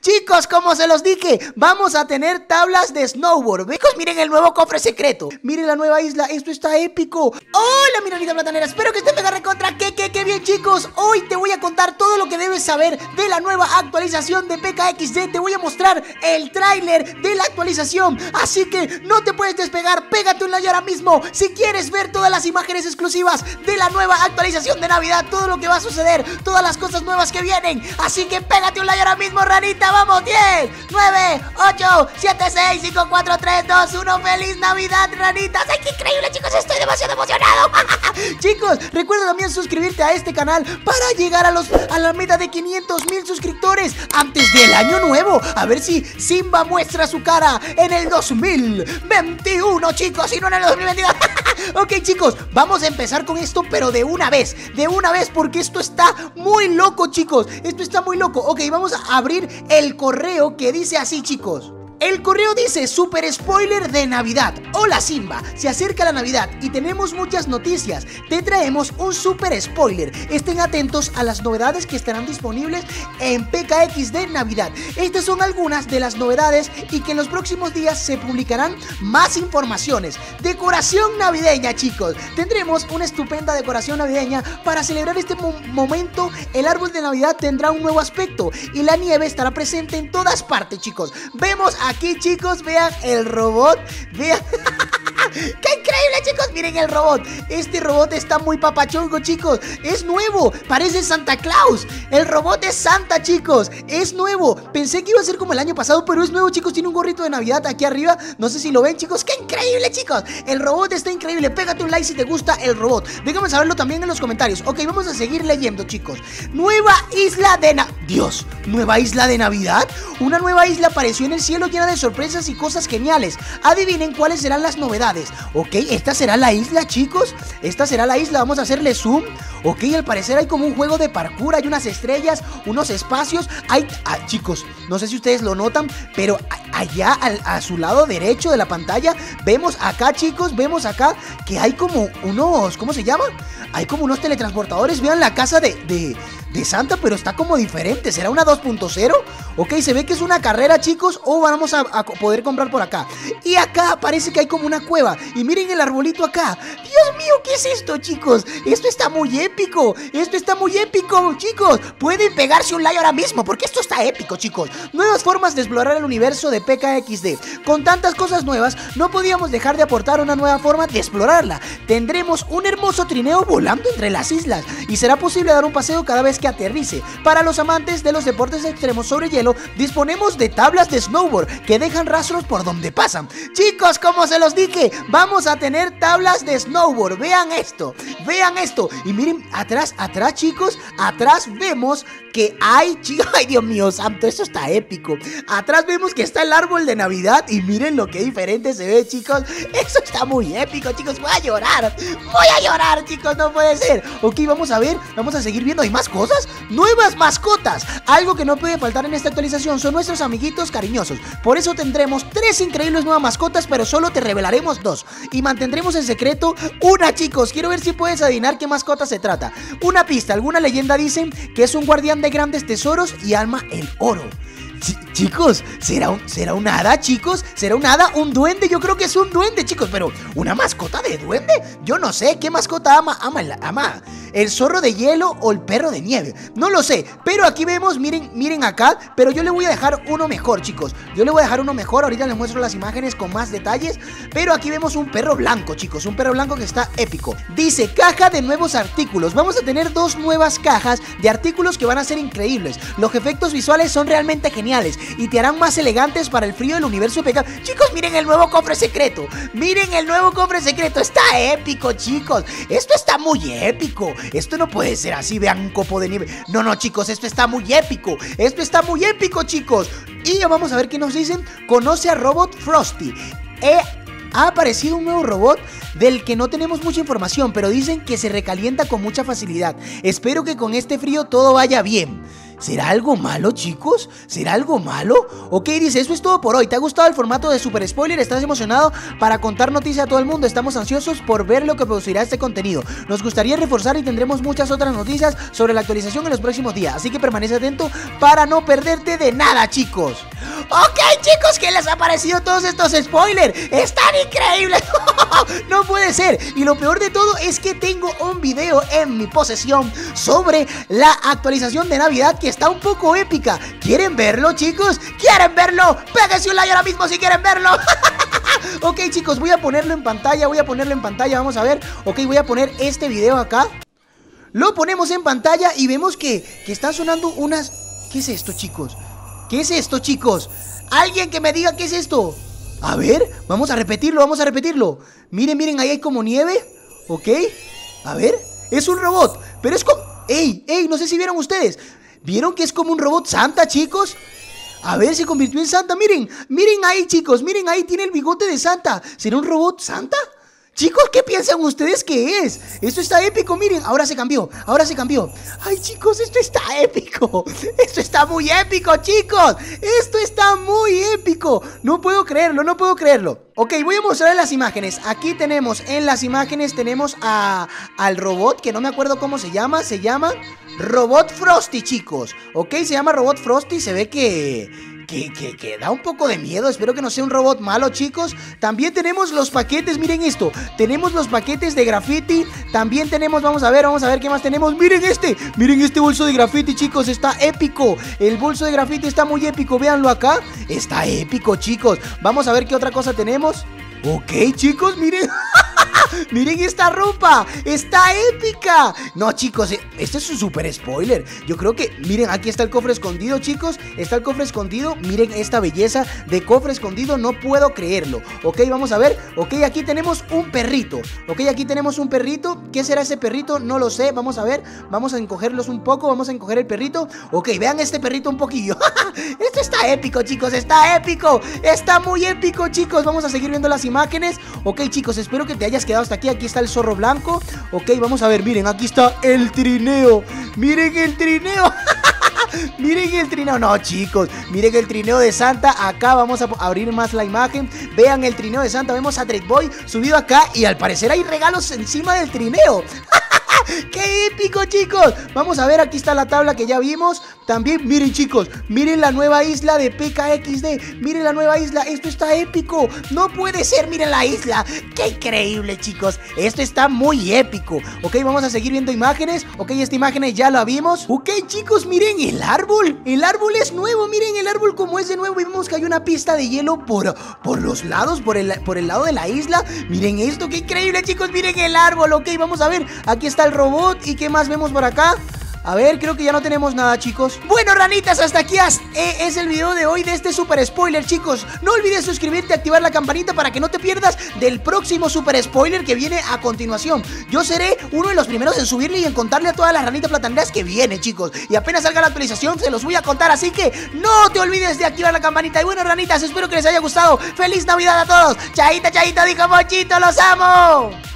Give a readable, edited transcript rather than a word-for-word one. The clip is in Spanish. Chicos, como se los dije, vamos a tener tablas de snowboard. Chicos, miren el nuevo cofre secreto. Miren la nueva isla, esto está épico. Hola, mi ranita platanera, espero que estén mega recontra. Qué bien, chicos. Hoy te voy a contar todo lo que debes saber de la nueva actualización de PKXD. Te voy a mostrar el tráiler de la actualización, así que no te puedes despegar. Pégate un like ahora mismo si quieres ver todas las imágenes exclusivas de la nueva actualización de Navidad, todo lo que va a suceder, todas las cosas nuevas que vienen. Así que pégate un like ahora mismo, ranita. Vamos, 10, 9, 8, 7, 6, 5, 4, 3, 2, 1. ¡Feliz Navidad, ranitas! ¡Ay, qué increíble, chicos! Estoy demasiado emocionado. Chicos, recuerda también suscribirte a este canal para llegar a la meta de 500.000 suscriptores antes del año nuevo. A ver si Simba muestra su cara en el 2021, chicos, y no en el 2022. Ok, chicos, vamos a empezar con esto, pero de una vez, porque esto está muy loco, chicos. Esto está muy loco. Ok, vamos a abrir el correo que dice así, chicos. El correo dice: super spoiler de Navidad. Hola Simba, se acerca la Navidad y tenemos muchas noticias. Te traemos un super spoiler. Estén atentos a las novedades que estarán disponibles en PKXD Navidad. Estas son algunas de las novedades y que en los próximos días se publicarán más informaciones. Decoración navideña, chicos. Tendremos una estupenda decoración navideña para celebrar este momento. El árbol de Navidad tendrá un nuevo aspecto y la nieve estará presente en todas partes, chicos. Vemos aquí, chicos, vean el robot. Vean. ¡Qué increíble, chicos! Miren el robot. Este robot está muy papachongo, chicos. Es nuevo, parece Santa Claus. El robot es Santa, chicos. Es nuevo, pensé que iba a ser como el año pasado, pero es nuevo, chicos. Tiene un gorrito de Navidad aquí arriba, no sé si lo ven, chicos. ¡Qué increíble, chicos! El robot está increíble. Pégate un like si te gusta el robot. Déjame saberlo también en los comentarios. Ok, vamos a seguir leyendo, chicos. Nueva isla de Dios, ¿nueva isla de Navidad? Una nueva isla apareció en el cielo llena de sorpresas y cosas geniales. Adivinen cuáles serán las novedades. Ok, esta será la isla, chicos. Esta será la isla, vamos a hacerle zoom. Ok, al parecer hay como un juego de parkour. Hay unas estrellas, unos espacios. Hay, chicos, no sé si ustedes lo notan, pero allá a su lado derecho de la pantalla vemos acá, chicos, vemos acá que hay como unos, ¿cómo se llama? Hay como unos teletransportadores. Vean la casa de Santa, pero está como diferente. ¿Será una 2.0? Ok, se ve que es una carrera, chicos. O vamos a poder comprar por acá. Y acá parece que hay como una cueva. Y miren el arbolito acá. Dios mío, ¿qué es esto, chicos? Esto está muy épico. Esto está muy épico, chicos. Pueden pegarse un like ahora mismo, porque esto está épico, chicos. Nuevas formas de explorar el universo de PKXD. Con tantas cosas nuevas, no podíamos dejar de aportar una nueva forma de explorarla. Tendremos un hermoso trineo volando entre las islas, y será posible dar un paseo cada vez que aterrice. Para los amantes de los deportes extremos sobre hielo, disponemos de tablas de snowboard que dejan rastros por donde pasan. Chicos, como se los dije, vamos a tener tablas de snowboard. Vean esto, vean esto. Y miren, atrás, chicos, atrás vemos que hay, chicos, ay Dios mío santo, eso está épico. Atrás vemos que está el árbol de Navidad y miren lo que diferente se ve, chicos. Eso está muy épico, chicos. Voy a llorar, chicos, no puede ser. Ok, vamos a ver, vamos a seguir viendo. Hay más cosas. Nuevas mascotas. Algo que no puede faltar en esta actualización son nuestros amiguitos cariñosos. Por eso tendremos 3 increíbles nuevas mascotas, pero solo te revelaremos 2 y mantendremos en secreto una, chicos. Quiero ver si puedes adivinar qué mascota se trata. Una pista: alguna leyenda dicen que es un guardián de grandes tesoros y alma en oro. Chicos, ¿será un hada, chicos? ¿Será un hada? ¿Un duende? Yo creo que es un duende, chicos. Pero ¿una mascota de duende? Yo no sé. ¿Qué mascota ama el zorro de hielo o el perro de nieve? No lo sé, pero aquí vemos, miren acá. Pero yo le voy a dejar uno mejor, chicos. Yo le voy a dejar uno mejor, ahorita les muestro las imágenes con más detalles. Pero aquí vemos un perro blanco, chicos, un perro blanco que está épico. Dice: caja de nuevos artículos. Vamos a tener 2 nuevas cajas de artículos que van a ser increíbles. Los efectos visuales son realmente geniales y te harán más elegantes para el frío del universo pecado. Chicos, miren el nuevo cofre secreto. Miren el nuevo cofre secreto. Está épico, chicos. Esto está muy épico. Esto no puede ser así, vean, un copo de nieve. No, no, chicos, esto está muy épico. Esto está muy épico, chicos. Y ya vamos a ver qué nos dicen. Conoce a Robot Frosty. Ha aparecido un nuevo robot del que no tenemos mucha información, pero dicen que se recalienta con mucha facilidad. Espero que con este frío todo vaya bien. ¿Será algo malo, chicos? ¿Será algo malo? Ok, Iris, eso es todo por hoy. ¿Te ha gustado el formato de Super Spoiler? ¿Estás emocionado para contar noticias a todo el mundo? Estamos ansiosos por ver lo que producirá este contenido. Nos gustaría reforzar y tendremos muchas otras noticias sobre la actualización en los próximos días. Así que permanece atento para no perderte de nada, chicos. Ok, chicos, ¿qué les ha parecido todos estos spoilers? ¡Están increíbles! No puede ser. Y lo peor de todo es que tengo un video en mi posesión sobre la actualización de Navidad que está un poco épica. ¿Quieren verlo, chicos? ¿Quieren verlo? Péguense un like ahora mismo si quieren verlo. Ok, chicos, voy a ponerlo en pantalla. Vamos a ver. Ok, voy a poner este video acá. Lo ponemos en pantalla y vemos que están sonando unas... ¿Qué es esto, chicos? ¿Qué es esto, chicos? Alguien que me diga qué es esto. A ver, vamos a repetirlo, Miren, ahí hay como nieve. Ok, a ver. Es un robot, pero es como... ¡Ey, ey! No sé si vieron ustedes. ¿Vieron que es como un robot Santa, chicos? A ver, se convirtió en Santa. Miren, ahí, chicos, tiene el bigote de Santa. ¿Será un robot Santa? Chicos, ¿qué piensan ustedes que es? Esto está épico, miren, ahora se cambió, Ay, chicos, esto está épico. Esto está muy épico, chicos. No puedo creerlo, Ok, voy a mostrar las imágenes. Aquí tenemos, en las imágenes tenemos al robot, que no me acuerdo cómo se llama. Se llama Robot Frosty, chicos. Ok, se llama Robot Frosty. Se ve que da un poco de miedo. Espero que no sea un robot malo, chicos. También tenemos los paquetes, miren esto. Tenemos los paquetes de graffiti. También tenemos, vamos a ver qué más tenemos. Miren este, bolso de graffiti, chicos. Está épico, el bolso de graffiti está muy épico, véanlo acá. Está épico, chicos, vamos a ver qué otra cosa tenemos. Ok, chicos, miren. Miren esta ropa, está épica. No, chicos, este es un super spoiler. Yo creo que, miren, aquí está el cofre escondido, chicos. Está el cofre escondido. Miren esta belleza de cofre escondido. No puedo creerlo, ok, vamos a ver. Ok, aquí tenemos un perrito. ¿Qué será ese perrito? No lo sé, vamos a ver. Vamos a encogerlos un poco, vamos a encoger el perrito. Ok, vean este perrito un poquillo. Esto está épico, chicos, está épico. Está muy épico, chicos. Vamos a seguir viendo las imágenes. Ok, chicos, espero que te hayas quedado hasta aquí. Aquí está el zorro blanco. Ok, vamos a ver, miren, aquí está el trineo. Miren el trineo. Miren el trineo, no, chicos. Miren el trineo de Santa. Acá vamos a abrir más la imagen. Vean el trineo de Santa, vemos a TreadBoy subido acá y al parecer hay regalos encima del trineo. ¡Qué épico, chicos! Vamos a ver, aquí está la tabla que ya vimos. También, miren, chicos, miren la nueva isla de PKXD. Miren la nueva isla, esto está épico. No puede ser, miren la isla. ¡Qué increíble, chicos! Esto está muy épico. Ok, vamos a seguir viendo imágenes. Ok, esta imagen ya la vimos. Ok, chicos, miren el árbol. El árbol es nuevo, miren el árbol como es de nuevo. Y vemos que hay una pista de hielo por los lados, por el lado de la isla. Miren esto, qué increíble, chicos. Miren el árbol, ok, vamos a ver. Aquí está el robot. ¿Y qué más vemos por acá? A ver, creo que ya no tenemos nada, chicos. Bueno, ranitas, hasta aquí es el video de hoy de este super spoiler, chicos. No olvides suscribirte y activar la campanita para que no te pierdas del próximo super spoiler que viene a continuación. Yo seré uno de los primeros en subirle y en contarle a todas las ranitas plataneras que viene, chicos. Y apenas salga la actualización se los voy a contar, así que no te olvides de activar la campanita. Y bueno, ranitas, espero que les haya gustado. ¡Feliz Navidad a todos! ¡Chaita, chaita! ¡Dijo Mochito! ¡Los amo!